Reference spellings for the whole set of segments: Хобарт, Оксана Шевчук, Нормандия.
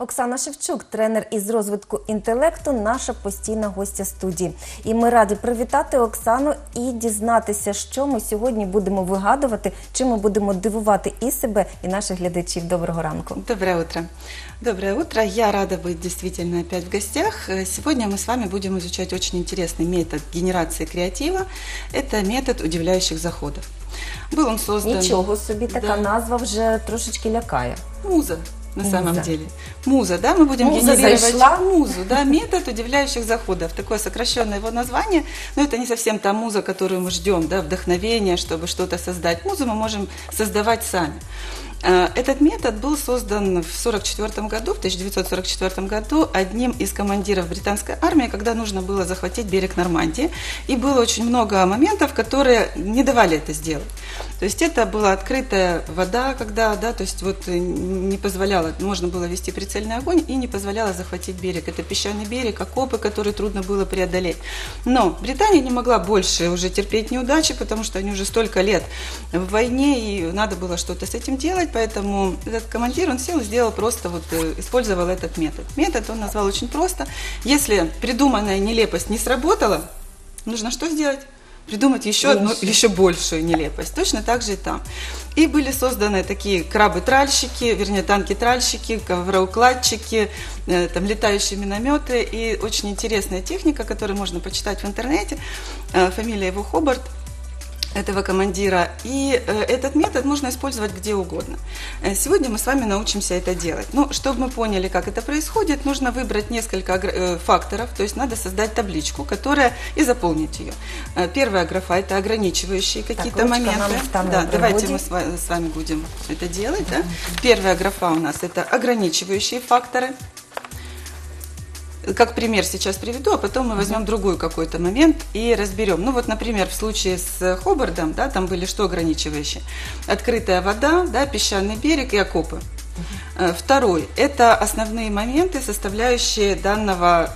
Оксана Шевчук, тренер із розвитку інтелекту, наша постійна гостя студії. І ми раді привітати Оксану і дізнатися, що ми сьогодні будемо вигадувати, чим ми будемо дивувати і себе, і наших глядачів. Доброго ранку. Доброе утро. Доброе утро. Я рада быть действительно опять в гостях. Сегодня мы с вами будем изучать очень интересный метод генерации креатива. Это метод удивляющих заходов. Был он создан... Ничего себе, такая назва уже трошечки лякая. Муза. На самом деле. Муза, да, мы будем генерировать музу, да, метод удивляющих заходов. Такое сокращенное его название, но это не совсем та муза, которую мы ждем, да, вдохновение, чтобы что-то создать. Музу мы можем создавать сами. Этот метод был создан в 1944 году одним из командиров британской армии, когда нужно было захватить берег Нормандии. И было очень много моментов, которые не давали это сделать. То есть это была открытая вода, когда, да, то есть вот не позволяла, можно было вести прицельный огонь и не позволяла захватить берег. Это песчаный берег, окопы, которые трудно было преодолеть. Но Британия не могла больше уже терпеть неудачи, потому что они уже столько лет в войне, и надо было что-то с этим делать, поэтому этот командир, он сел и сделал просто, вот использовал этот метод. Метод он назвал очень просто. Если придуманная нелепость не сработала, нужно что сделать? Придумать еще одну, еще большую нелепость. Точно так же и там. И были созданы такие крабы-тральщики, вернее, танки-тральщики, ковроукладчики, там летающие минометы. И очень интересная техника, которую можно почитать в интернете. Фамилия его Хобарт, этого командира. И этот метод можно использовать где угодно. Сегодня мы с вами научимся это делать. Но чтобы мы поняли, как это происходит, нужно выбрать несколько факторов. То есть надо создать табличку, которая и заполнить ее. Первая графа – это ограничивающие какие-то моменты. Да, давайте мы с вами будем это делать. Да? Первая графа у нас – это ограничивающие факторы. Как пример сейчас приведу, а потом мы возьмем другой какой-то момент и разберем. Ну вот, например, в случае с Хобартом, да, там были что ограничивающие? Открытая вода, да, песчаный берег и окопы. Второй – это основные моменты, составляющие данного,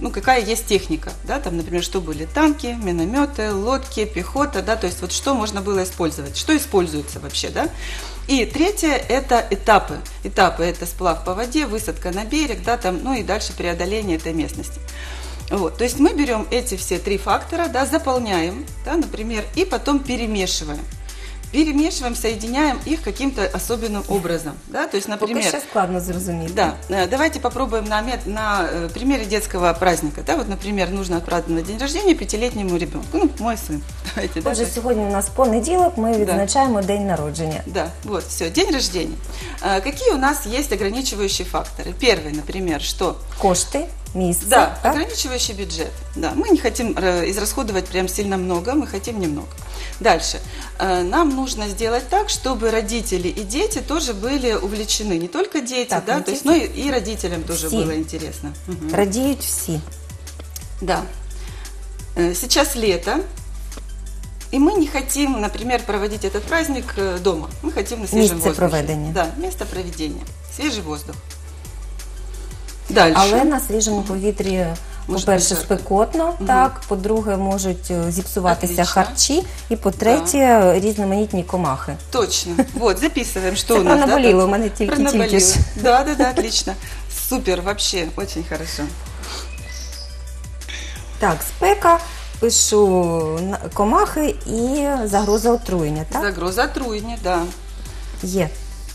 ну, какая есть техника, да, там, например, что были танки, минометы, лодки, пехота, да, то есть вот что можно было использовать, что используется вообще, да. И третье – это этапы. Этапы – это сплав по воде, высадка на берег, да, там, ну и дальше преодоление этой местности. Вот, то есть мы берем эти все три фактора, да, заполняем, да, например, и потом перемешиваем. Перемешиваем, соединяем их каким-то особенным образом. Да? То есть, например, сейчас складно зразумить. Да, давайте попробуем на примере детского праздника. Да? Вот, например, нужно отпраздновать день рождения пятилетнему ребенку. Ну, мой сын. Давайте, да? Сегодня у нас понеділок, мы отмечаем день народжения. Да, вот, все, день рождения. Какие у нас есть ограничивающие факторы? Первый, например, что? Кошты. Месяца, да, так? Ограничивающий бюджет. Да, мы не хотим израсходовать прям сильно много, мы хотим немного. Дальше. Нам нужно сделать так, чтобы родители и дети тоже были увлечены. Не только дети, так, да, то есть, но и родителям тоже было интересно. Угу. Радеют все. Да. Сейчас лето. И мы не хотим, например, проводить этот праздник дома. Мы хотим на свежем воздухе. Да, место проведения. Свежий воздух. Дальше. Але на свіжому повітрі, по-перше, спекотно, так, по-друге, можуть зіпсуватися харчі, і по-третє, різноманітні комахи. Точно. Вот, записуємо, що у нас. Це пронаболіло, у мене тільки-тільки. Да, да, да, отлично. Супер, вообще, очень хорошо. Так, спека, пишу комахи і загроза отруєння, так? Загроза отруєння, да. Є.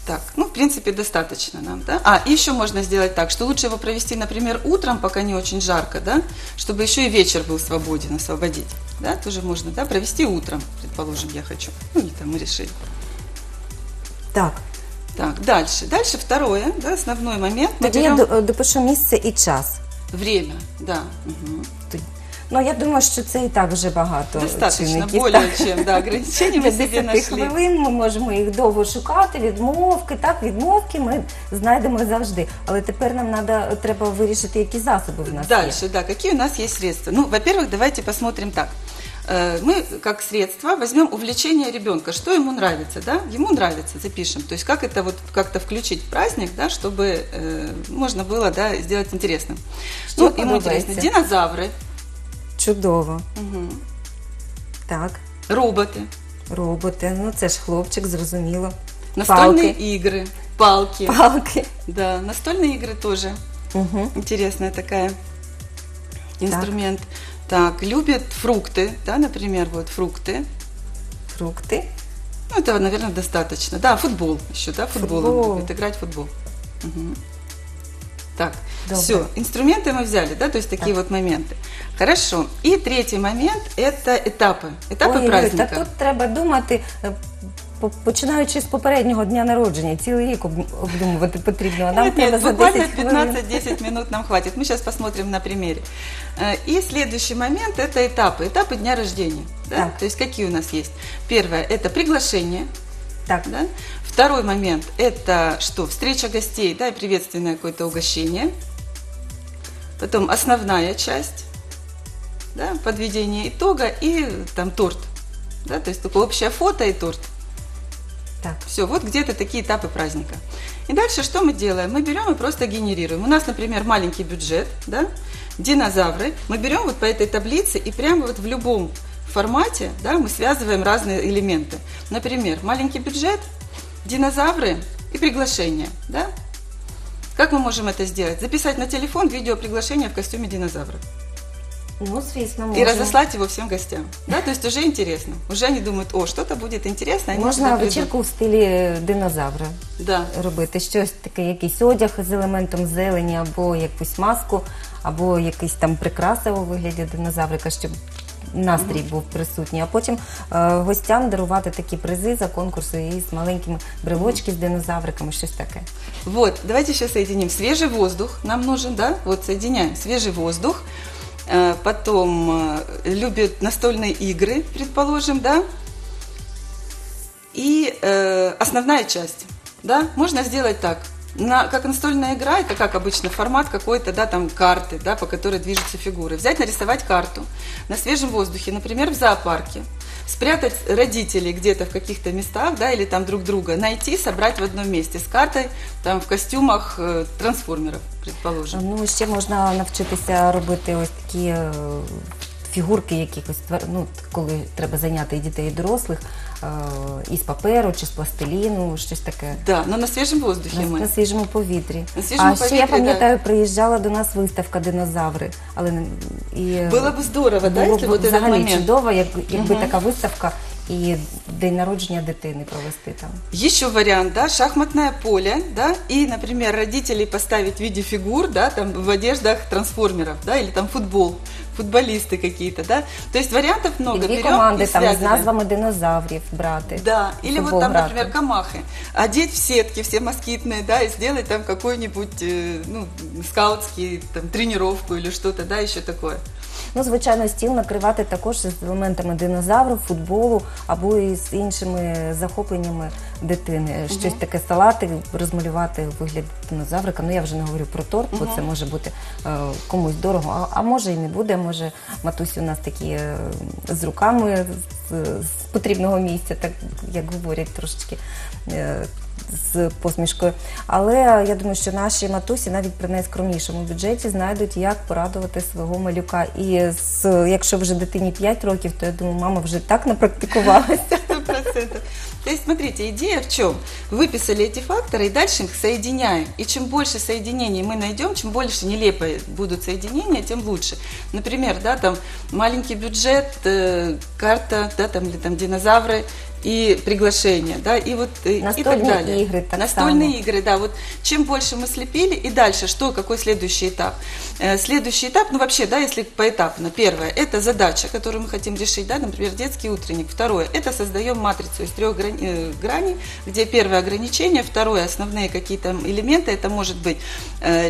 Так, ну, в принципе, достаточно нам, да? А, и еще можно сделать так, что лучше его провести, например, утром, пока не очень жарко, да? Чтобы еще и вечер был свободен, освободить, да? Тоже можно, да? Провести утром, предположим, я хочу. Ну, или там мы решили. Так. Так, дальше. Дальше второе, да, основной момент. Я допишу место и час. Время, да. Угу. Ну, я думаю, що це і так вже багато чинників. Достатньо, більше, ніж ограничення ми собі знайшли. 50 хвилин, ми можемо їх довго шукати, відмовки. Так, відмовки ми знайдемо завжди. Але тепер нам треба вирішити, які засоби в нас є. Дальше, да, які у нас є средства. Ну, во-первых, давайте посмотрим так. Мы как средство возьмем увлечение ребенка, что ему нравится, да? Ему нравится, запишем, то есть как это вот как-то включить в праздник, да, чтобы можно было, да, сделать интересным. Что ну, ему интересно? Динозавры. Чудово. Угу. Так. Роботи. Роботи. Ну, це ж хлопчик, зрозуміло. Настольні ігри. Палки. Палки. Да, настольные игры тоже. Угу. Интересная такая инструмент. Так, любят фрукты, да, например, вот фрукты. Фрукты. Ну, этого, наверное, достаточно. Да, футбол еще, да, футбол. Это играть в футбол. Угу. Так, добрый. Все, инструменты мы взяли, да, то есть такие вот моменты. Хорошо. И третий момент – это этапы, праздника. Та тут треба думати, починаючи з попереднього дня народження, цілий рік обдумувати потрібно. Нам треба за 10 15-10 минут нам хватит. Мы сейчас посмотрим на примере. И следующий момент – это этапы, этапы дня рождения. Да? То есть какие у нас есть? Первое – это приглашение. Так. Да? Второй момент – это что? Встреча гостей, да, и приветственное какое-то угощение. Потом основная часть, да, подведение итога и там торт. Да, то есть такое общее фото и торт. Так. Все, вот где-то такие этапы праздника. И дальше что мы делаем? Мы берем и просто генерируем. У нас, например, маленький бюджет, да, динозавры. Мы берем вот по этой таблице и прямо вот в любом формате, да, мы связываем разные элементы. Например, маленький бюджет, динозавры и приглашение. Да? Как мы можем это сделать? Записать на телефон видео приглашение в костюме динозавра. Ну, звісно, можно. И разослать его всем гостям. Да? То есть уже интересно. Уже они думают, о, что-то будет интересно. Можно вечерку в стилі динозавра робити. Щось таке, якийсь одяг з елементом зелені, або якусь маску, або якийсь там прикраса у вигляді динозаврика, щоб настрій був присутній. А потім гостям дарувати такі призи за конкурсу із маленькими брелочки з динозавриками, щось таке. Вот, давайте ще соединим. Свежий воздух нам нужен, да? Вот, соединяем. Свежий воздух. Потом любят настольные игры, предположим, да, и основная часть, да, можно сделать так, как настольная игра, это как обычно формат какой-то, да, там карты, да, по которой движутся фигуры, взять, нарисовать карту на свежем воздухе, например, в зоопарке, спрятать родителей где-то в каких-то местах, да, или там друг друга, найти, собрать в одном месте с картой, там в костюмах трансформеров, предположим. Ну, ще можна навчитися робити ось такі фігурки якихось, ну, коли треба зайняти і дітей, і дорослих, із паперу чи з пластиліну, щось таке. Так, але на свіжому повітрі ми. На свіжому повітрі. А ще, я пам'ятаю, приїжджала до нас виставка «Динозаври». Було б здорово, так, якщо в цей момент. Було б взагалі чудово, якби така виставка і день народження дитини провести там. Еще вариант, да, шахматное поле, да, и, например, родителей поставить в виде фигур, да, там в одеждах трансформеров, да, или там футбол, футболисты какие-то, да. То есть вариантов много. Или команды там с названиями динозавров браты. Да, или вот там, например, камахи. Одеть в сетки все москитные, да, и сделать там какую-нибудь, ну, скаутскую там тренировку или что-то, да, еще такое. Ну, звичайно, стіл накривати також з елементами динозавру, футболу або з іншими захопленнями дитини. Щось таке, салати розмалювати у вигляді динозаврика. Ну, я вже не говорю про торт, бо це може бути комусь дорого, а може і не буде. Може, матусі у нас такі з руками, з потрібного місця, так як говорять трошечки з посмішкою. Але я думаю, що наші матусі навіть при найскромнішому бюджеті знайдуть, як порадувати свого малюка. І якщо вже дитині 5 років, то я думаю, мама вже так напрактикувалася. 100%. То есть, смотрите, идея в чем? Выписали эти факторы и дальше их соединяем. И чем больше соединений мы найдем, чем больше нелепые будут соединения, тем лучше. Например, да, там маленький бюджет, карта, да, там, или там динозавры и приглашение, да, и вот и так далее. Игры, так настольные само. Игры, да, вот чем больше мы слепили, и дальше что, какой следующий этап? Следующий этап, ну вообще, да, если поэтапно, первое, это задача, которую мы хотим решить, да, например, детский утренник, второе, это создаем матрицу из 3 граней, где первое ограничение, второе, основные какие-то элементы, это может быть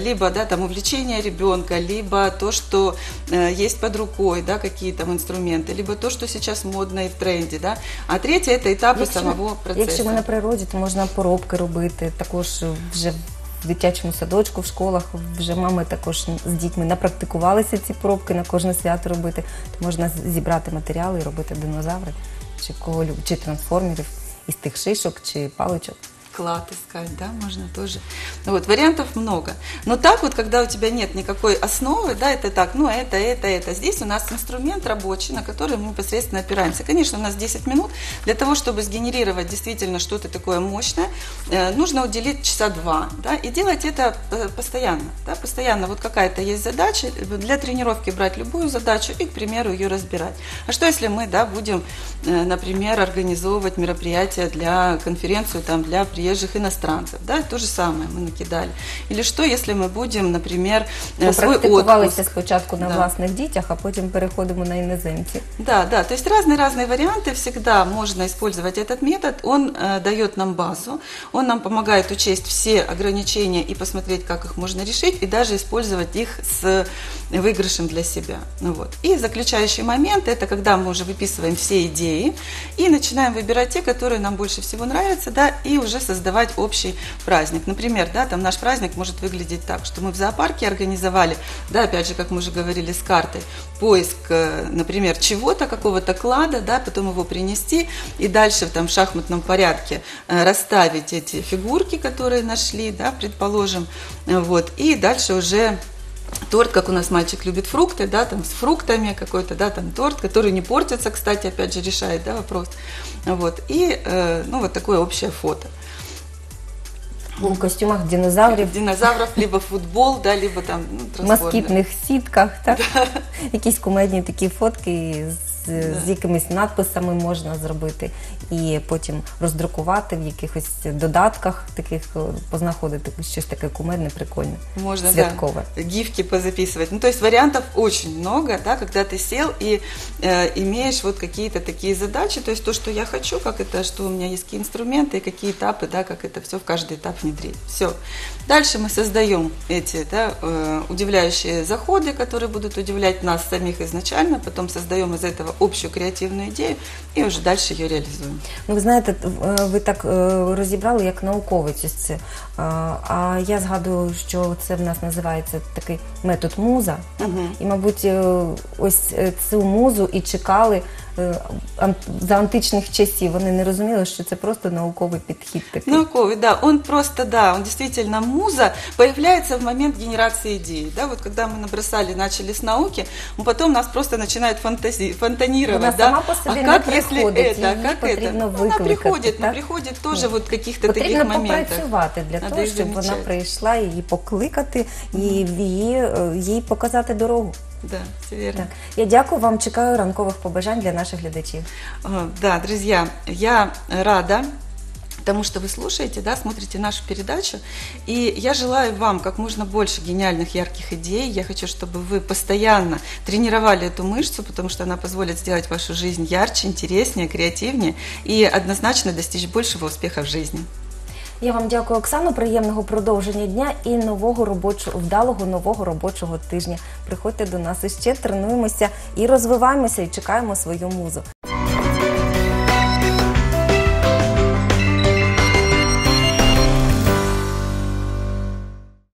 либо, да, там увлечение ребенка, либо то, что есть под рукой, да, какие там инструменты, либо то, что сейчас модно и в тренде, да, а третье, це етапи самого процесу. Якщо ми на природі, то можна поробки робити, також вже в дитячому садочку, в школах, вже мами також з дітьми напрактикувалися ці поробки на кожне свято робити, то можна зібрати матеріали і робити динозаври, чи трансформерів із тих шишок, чи паличок. клад искать, да, можно тоже. Вот, вариантов много. Но так вот, когда у тебя нет никакой основы, да, это так, ну, это. Здесь у нас инструмент рабочий, на который мы непосредственно опираемся. Конечно, у нас 10 минут. Для того, чтобы сгенерировать действительно что-то такое мощное, нужно уделить часа 2, да, и делать это постоянно, да, постоянно. Вот какая-то есть задача, для тренировки брать любую задачу и, к примеру, ее разбирать. А что, если мы, да, будем, например, организовывать мероприятие для конференцию там, для приезжих иностранцев, да, то же самое мы накидали. Или что, если мы будем, например, свой отпуск... спочатку на, да, власних детях, а потом переходим на иноземцев. Да, да, то есть разные варианты, всегда можно использовать этот метод, он дает нам базу, он нам помогает учесть все ограничения и посмотреть, как их можно решить, и даже использовать их с выигрышем для себя. Ну, вот. И заключающий момент, это когда мы уже выписываем все идеи и начинаем выбирать те, которые нам больше всего нравятся, да, и уже создавать общий праздник. Например, да, там наш праздник может выглядеть так, что мы в зоопарке организовали, да, опять же, как мы уже говорили, с картой, поиск, например, чего-то, какого-то клада, да, потом его принести и дальше там, в шахматном порядке расставить эти фигурки, которые нашли, да, предположим, вот, и дальше уже... Торт, как у нас мальчик любит фрукты, да, там с фруктами какой-то, да, там торт, который не портится, кстати, опять же решает, да, вопрос. Вот, и, ну, вот такое общее фото. В костюмах динозавров. Динозавров, либо футбол, да, либо там, ну, москітних сітках, так? Да. Якісь кумедні такі фотки з якимись надписами можна зробити і потім роздрукувати в якихось додатках таких, познаходити щось таке кумедне, прикольне, можна, святкове. Да, гифки позаписывать. Ну, то есть вариантов очень много, да, когда ты сел и имеешь вот какие-то такие задачи, то есть то, что я хочу, как это, что у меня есть, какие инструменты, какие этапы, да, как это все в каждый этап внедрить. Все. Дальше мы создаем эти, да, удивляющие заходы, которые будут удивлять нас самих изначально, потом создаем из этого общую креативную идею и уже дальше ее реализуем. Ну, ви знаєте, ви так розібрали, як науковець ось це. А я згадую, що це в нас називається такий метод муза. Угу. І, мабуть, ось цю музу і чекали за античних часів. Вони не розуміли, що це просто науковий підхід такий. Науковий, да. Он просто, да, он действительно муза появляется в момент генерации идеи. Да, вот когда мы набросали, начали с науки, потом нас просто начинает фонтанировать. Она, да, сама по себе, а как если это, а как это? Ну, она приходит, но приходит тоже, ну, вот каких-то таких моментов. Потрібно попрацювати для того, щоб вона прийшла, її покликати, їй показати дорогу. Да, все верно. Так. Я дякую вам, чекаю ранкових побажань для наших глядачів. Да, друзья, я рада тому, что вы слушаете, да, смотрите нашу передачу. И я желаю вам как можно больше гениальных, ярких идей. Я хочу, чтобы вы постоянно тренировали эту мышцу, потому что она позволит сделать вашу жизнь ярче, интереснее, креативнее и однозначно достичь большего успеха в жизни. Я вам дякую, Оксано, приємного продовження дня і вдалого нового робочого тижня. Приходьте до нас іще, тренуємося і розвиваємося, і чекаємо свою музу.